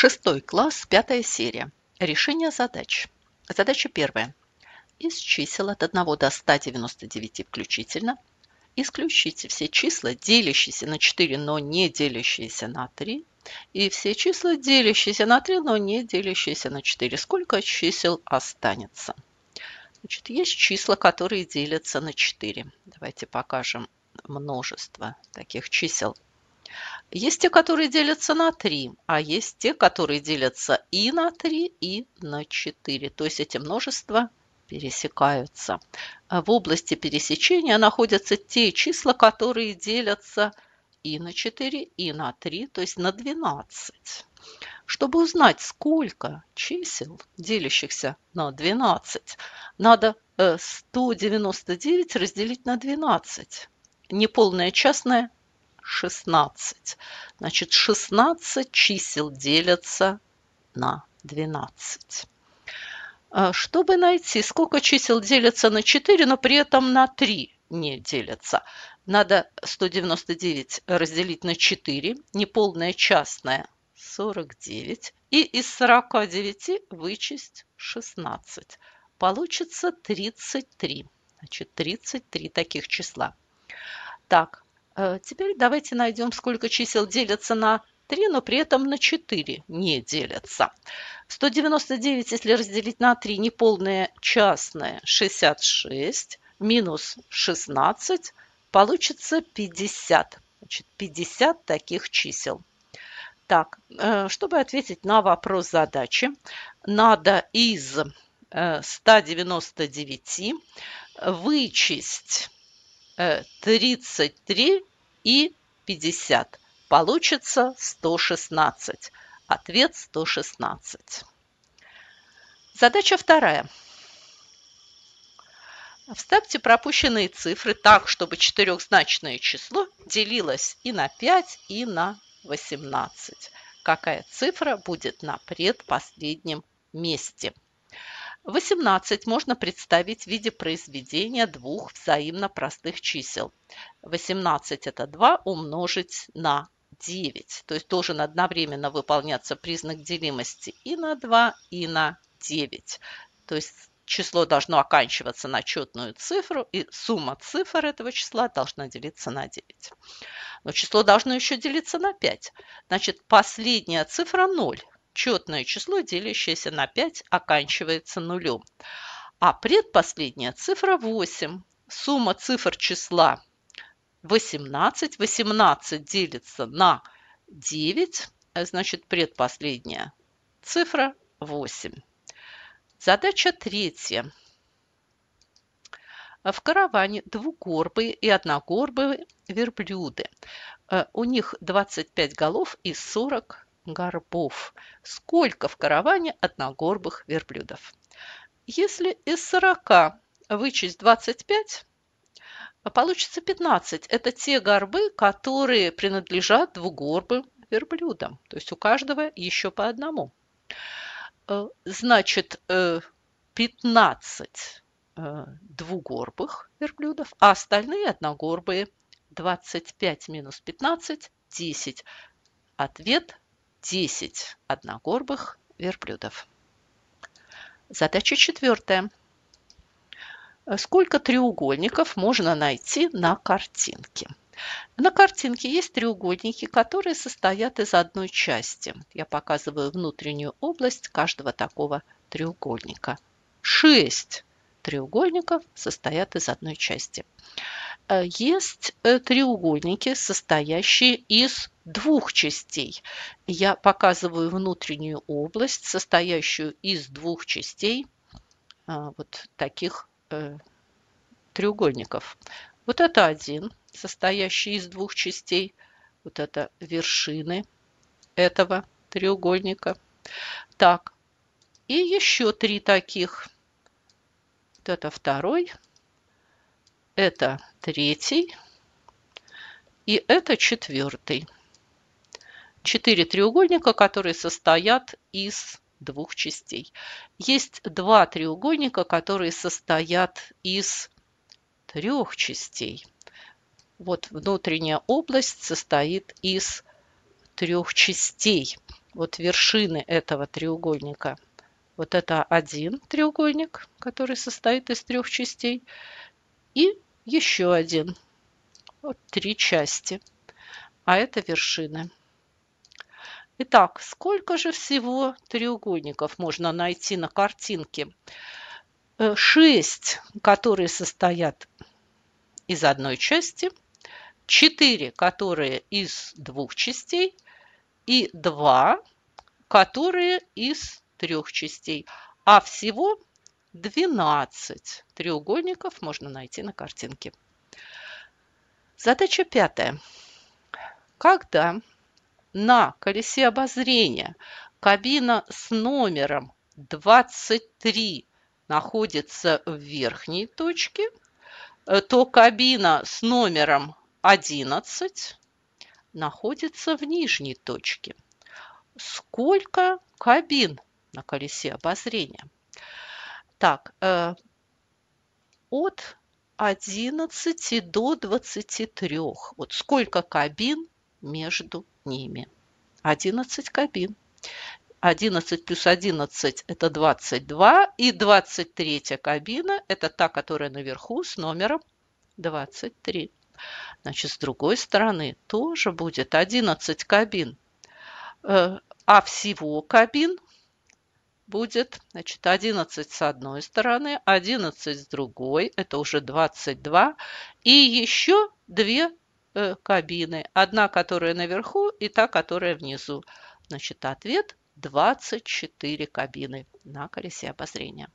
Шестой класс, 5 серия. Решение задач. Задача первая. Из чисел от 1 до 199 включительно исключите все числа, делящиеся на 4, но не делящиеся на 3, и все числа, делящиеся на 3, но не делящиеся на 4. Сколько чисел останется? Значит, есть числа, которые делятся на 4. Давайте покажем множество таких чисел. Есть те, которые делятся на 3, а есть те, которые делятся и на 3, и на 4. То есть эти множества пересекаются. В области пересечения находятся те числа, которые делятся и на 4, и на 3, то есть на 12. Чтобы узнать, сколько чисел, делящихся на 12, надо 199 разделить на 12. Неполное частное – 16. Значит, 16 чисел делятся на 12. Чтобы найти, сколько чисел делятся на 4, но при этом на 3 не делятся, надо 199 разделить на 4, неполное частное – 49, и из 49 вычесть 16. Получится 33. Значит, 33 таких числа. Так. Теперь давайте найдем, сколько чисел делятся на 3, но при этом на 4 не делятся. 199, если разделить на 3, неполное частное – 66, минус 16, получится 50. Значит, 50 таких чисел. Так, чтобы ответить на вопрос задачи, надо из 199 вычесть 33 и 50. Получится 116. Ответ 116. Задача вторая. Вставьте пропущенные цифры так, чтобы четырехзначное число делилось и на 5, и на 18. Какая цифра будет на предпоследнем месте? 18 можно представить в виде произведения двух взаимно простых чисел. 18 – это 2 умножить на 9. То есть должен одновременно выполняться признак делимости и на 2, и на 9. То есть число должно оканчиваться на четную цифру, и сумма цифр этого числа должна делиться на 9. Но число должно еще делиться на 5. Значит, последняя цифра – 0. Четное число, делящееся на 5, оканчивается нулем. А предпоследняя цифра – 8. Сумма цифр числа 18. 18 делится на 9, значит, предпоследняя цифра – 8. Задача третья. В караване двугорбые и одногорбые верблюды. У них 25 голов и 40 горбов. Сколько в караване одногорбых верблюдов? Если из 40 вычесть 25, получится 15. Это те горбы, которые принадлежат двугорбым верблюдам. То есть у каждого еще по одному. Значит, 15 двугорбых верблюдов, а остальные одногорбые. 25 минус 15 – 10. Ответ – 10 одногорбых верблюдов. Задача четвертая. Сколько треугольников можно найти на картинке? На картинке есть треугольники, которые состоят из одной части. Я показываю внутреннюю область каждого такого треугольника. 6 треугольников состоят из одной части. Есть треугольники, состоящие из двух частей. Я показываю внутреннюю область, состоящую из двух частей вот таких треугольников. Вот это один, состоящий из двух частей. Вот это вершины этого треугольника. Так, и еще три таких. Вот это второй. Это третий и это четвертый. 4 треугольника, которые состоят из двух частей. Есть 2 треугольника, которые состоят из 3 частей. Вот внутренняя область состоит из 3 частей. вот вершины этого треугольника. Вот это один треугольник, который состоит из трех частей. И еще один. Вот три части. А это вершины. Итак, сколько же всего треугольников можно найти на картинке? 6, которые состоят из одной части, 4, которые из двух частей, и 2, которые из трех частей. А всего 12 треугольников можно найти на картинке. Задача 5. Когда на колесе обозрения кабина с номером 23 находится в верхней точке, то кабина с номером 11 находится в нижней точке. Сколько кабин на колесе обозрения? Так, от 11 до 23. Вот сколько кабин между ними? 11 кабин. 11 плюс 11 – это 22. И 23-я кабина – это та, которая наверху с номером 23. Значит, с другой стороны тоже будет 11 кабин. А всего кабин будет, значит, 11 с одной стороны, 11 с другой. Это уже 22. И еще 2 кабины. Одна, которая наверху, и та, которая внизу. Значит, ответ – 24 кабины на колесе обозрения.